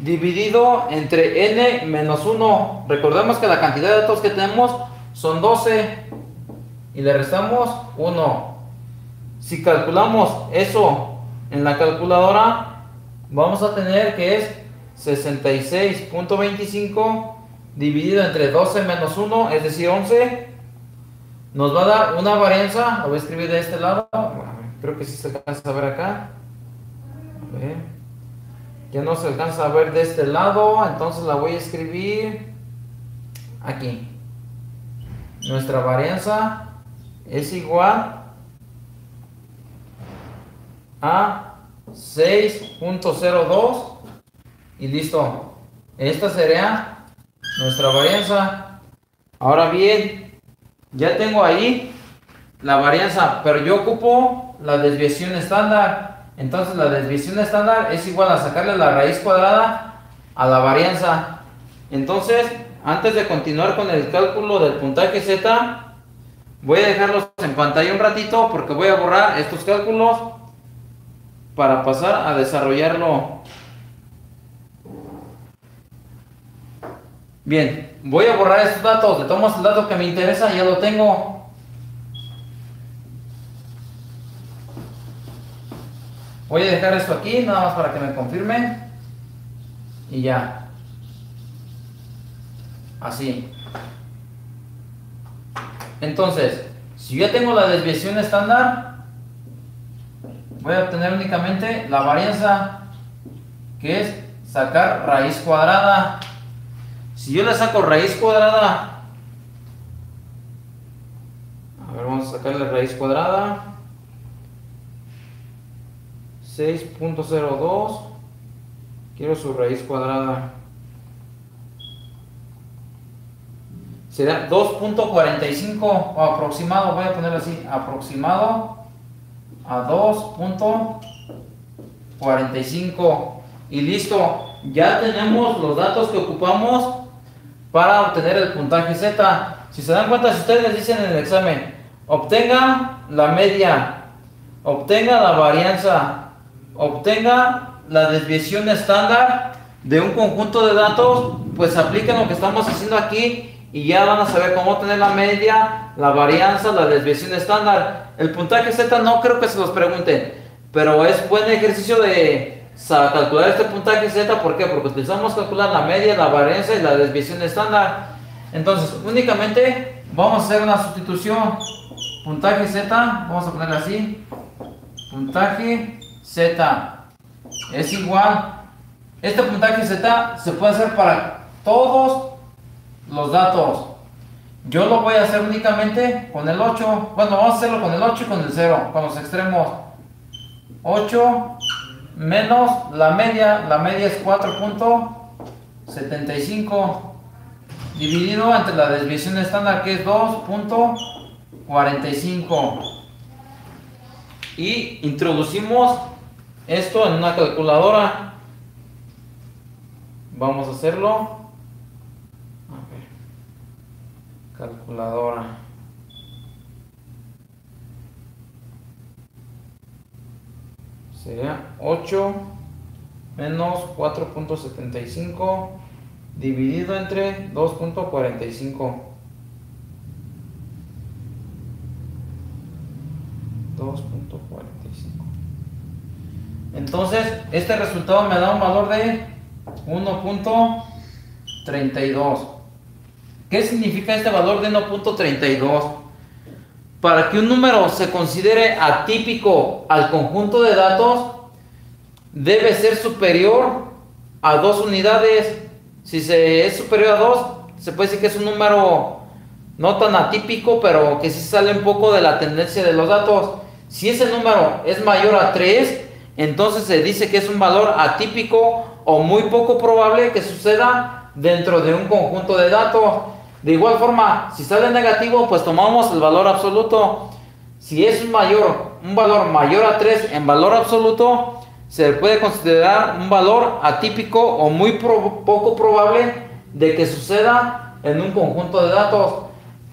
dividido entre n menos uno. Recordemos que la cantidad de datos que tenemos son doce y le restamos uno. Si calculamos eso en la calculadora, vamos a tener que es sesenta y seis punto veinticinco dividido entre doce menos uno, es decir once. Nos va a dar una varianza, lo voy a escribir de este lado. Creo que sí se alcanza a ver acá. A ver. Ya no se alcanza a ver de este lado. Entonces la voy a escribir aquí. Nuestra varianza es igual a seis punto cero dos. Y listo. Esta sería nuestra varianza. Ahora bien, ya tengo ahí la varianza, pero yo ocupo la desviación estándar. Entonces la desviación estándar es igual a sacarle la raíz cuadrada a la varianza. Entonces, antes de continuar con el cálculo del puntaje Z, voy a dejarlos en pantalla un ratito porque voy a borrar estos cálculos para pasar a desarrollarlo. Bien, voy a borrar estos datos. Le tomo el dato que me interesa, ya lo tengo. Voy a dejar esto aquí, nada más para que me confirmen. Y ya. Así. Entonces, si yo tengo la desviación estándar, voy a obtener únicamente la varianza, que es sacar raíz cuadrada. Si yo le saco raíz cuadrada, a ver, vamos a sacarle raíz cuadrada. seis punto cero dos, quiero su raíz cuadrada, será dos punto cuarenta y cinco aproximado, voy a poner así, aproximado a dos punto cuarenta y cinco y listo, ya tenemos los datos que ocupamos para obtener el puntaje Z. Si se dan cuenta, si ustedes les dicen en el examen, obtenga la media, obtenga la varianza, obtenga la desviación estándar de un conjunto de datos, pues apliquen lo que estamos haciendo aquí y ya van a saber cómo obtener la media, la varianza, la desviación estándar. El puntaje Z no creo que se los pregunten, pero es buen ejercicio de calcular este puntaje Z. ¿Por qué? Porque utilizamos calcular la media, la varianza y la desviación estándar. Entonces únicamente vamos a hacer una sustitución. Puntaje Z, vamos a ponerle así, puntaje Z es igual Este puntaje Z se puede hacer para todos los datos. Yo lo voy a hacer únicamente con el ocho. Bueno, vamos a hacerlo con el ocho y con el cero, con los extremos. ocho menos la media. La media es cuatro punto setenta y cinco dividido entre la desviación estándar, que es dos punto cuarenta y cinco. Y introducimos esto en una calculadora. Vamos a hacerlo. Calculadora. Sería ocho menos cuatro punto setenta y cinco dividido entre dos punto cuarenta y cinco. dos punto cuarenta y cinco. Entonces, este resultado me da un valor de uno punto treinta y dos. ¿Qué significa este valor de uno punto treinta y dos? Para que un número se considere atípico al conjunto de datos, debe ser superior a dos unidades. Si se es superior a dos, se puede decir que es un número no tan atípico, pero que sí sale un poco de la tendencia de los datos. Si ese número es mayor a tres, entonces se dice que es un valor atípico o muy poco probable que suceda dentro de un conjunto de datos. De igual forma, si sale negativo, pues tomamos el valor absoluto. Si es un, mayor, un valor mayor a tres en valor absoluto, se puede considerar un valor atípico o muy pro, poco probable de que suceda en un conjunto de datos.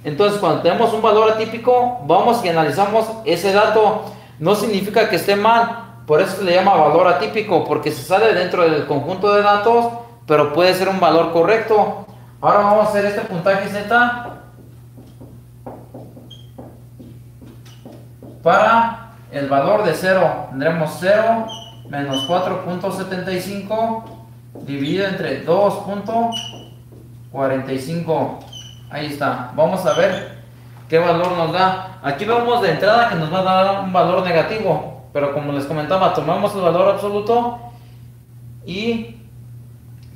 Entonces, cuando tenemos un valor atípico, vamos y analizamos ese dato. No significa que esté mal, por eso se le llama valor atípico, porque se sale dentro del conjunto de datos, pero puede ser un valor correcto. Ahora vamos a hacer este puntaje Z para el valor de cero. Tendremos cero menos cuatro punto setenta y cinco dividido entre dos punto cuarenta y cinco. Ahí está. Vamos a ver qué valor nos da. Aquí vemos de entrada que nos va a dar un valor negativo, pero como les comentaba, tomamos el valor absoluto y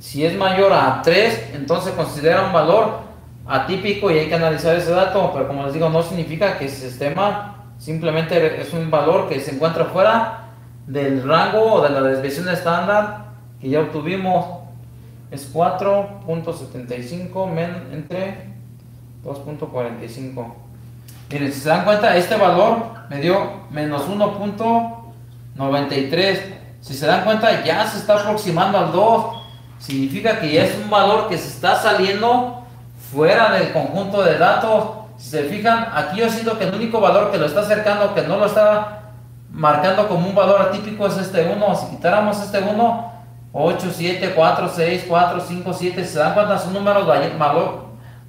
si es mayor a tres, entonces se considera un valor atípico y hay que analizar ese dato. Pero como les digo, no significa que se esté mal. Simplemente es un valor que se encuentra fuera del rango o de la desviación estándar que ya obtuvimos. Es cuatro punto setenta y cinco entre dos punto cuarenta y cinco. Miren, si se dan cuenta, este valor me dio menos uno punto noventa y tres. Si se dan cuenta, ya se está aproximando al dos. Significa que ya es un valor que se está saliendo fuera del conjunto de datos. Si se fijan, aquí yo siento que el único valor que lo está acercando, que no lo está marcando como un valor atípico, es este uno. Si quitáramos este uno, ocho, siete, cuatro, seis, cuatro, cinco, siete, se dan cuenta, son números valor,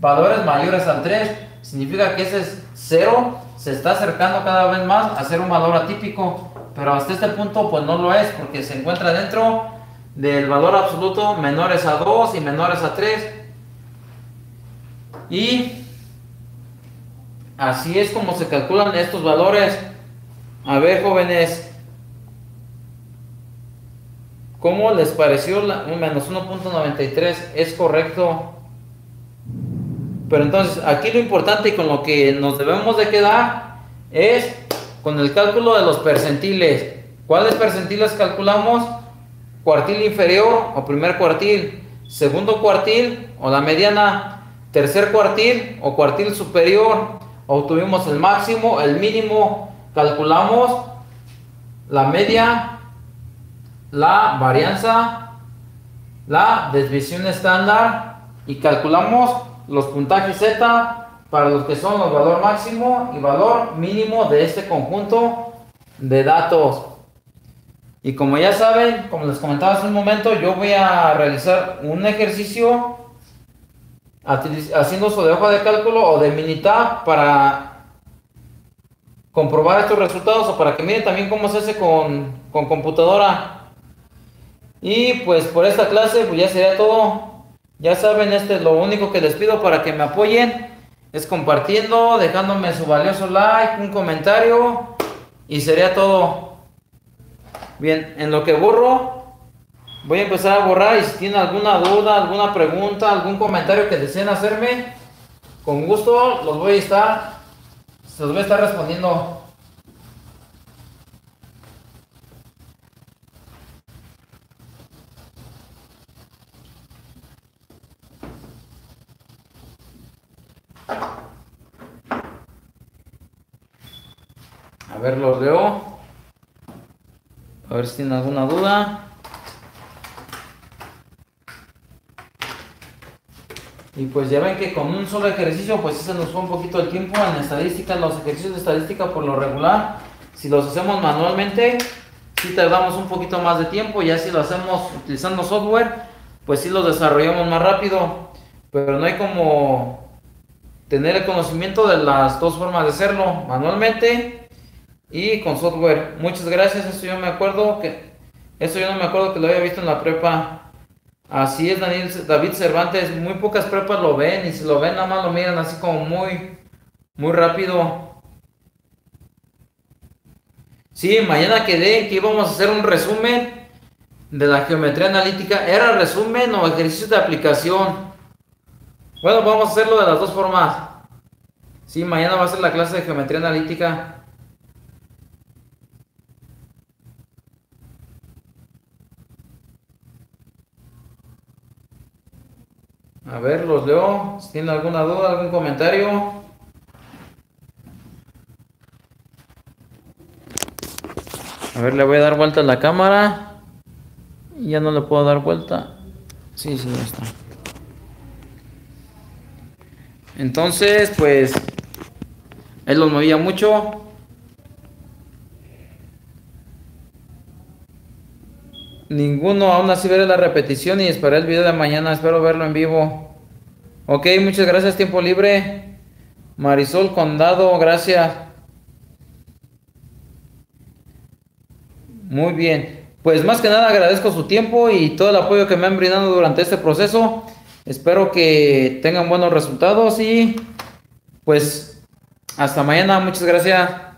valores mayores al tres. Significa que ese cero se está acercando cada vez más a ser un valor atípico. Pero hasta este punto pues no lo es, porque se encuentra dentro del valor absoluto, menores a dos y menores a tres. Y así es como se calculan estos valores. A ver, jóvenes, ¿cómo les pareció la, un menos uno punto noventa y tres? Es correcto. Pero entonces aquí lo importante y con lo que nos debemos de quedar es con el cálculo de los percentiles. ¿Cuáles percentiles calculamos? Cuartil inferior o primer cuartil, segundo cuartil o la mediana, tercer cuartil o cuartil superior. Obtuvimos el máximo, el mínimo, calculamos la media, la varianza, la desviación estándar y calculamos los puntajes Z para los que son los valor máximo y valor mínimo de este conjunto de datos. Y como ya saben, como les comentaba hace un momento, yo voy a realizar un ejercicio haciendo uso de hoja de cálculo o de minitab para comprobar estos resultados o para que miren también cómo se hace con, con computadora. Y pues por esta clase pues ya sería todo. Ya saben, este es lo único que les pido para que me apoyen. Es compartiendo, dejándome su valioso like, un comentario y sería todo. Bien, en lo que borro, Voy a empezar a borrar y si tienen alguna duda, alguna pregunta, algún comentario que deseen hacerme, con gusto los voy a estar, se los voy a estar respondiendo. A ver, los leo. A ver si tienen alguna duda. Y pues ya ven que con un solo ejercicio, pues se nos fue un poquito el tiempo en estadística. Los ejercicios de estadística, por lo regular, si los hacemos manualmente, sí tardamos un poquito más de tiempo. Ya si lo hacemos utilizando software, pues sí los desarrollamos más rápido. Pero no hay como tener el conocimiento de las dos formas de hacerlo, manualmente y con software. Muchas gracias, eso yo me acuerdo que, eso yo no me acuerdo que lo había visto en la prepa. Así es, Daniel David Cervantes, muy pocas prepas lo ven, y si lo ven nada más lo miran así como muy muy rápido. Sí, mañana quedé que íbamos a hacer un resumen de la geometría analítica. ¿Era resumen o ejercicio de aplicación? Bueno, vamos a hacerlo de las dos formas. Sí, mañana va a ser la clase de geometría analítica. A ver, los leo. Si tienen alguna duda, algún comentario. A ver, le voy a dar vuelta a la cámara. Ya no le puedo dar vuelta. Sí, sí, ya está. Entonces, pues, él los movía mucho. Ninguno, aún así veré la repetición y esperaré el video de mañana, espero verlo en vivo. Ok, muchas gracias, tiempo libre. Marisol Condado, gracias. Muy bien, pues más que nada agradezco su tiempo y todo el apoyo que me han brindado durante este proceso. Espero que tengan buenos resultados y pues hasta mañana, muchas gracias.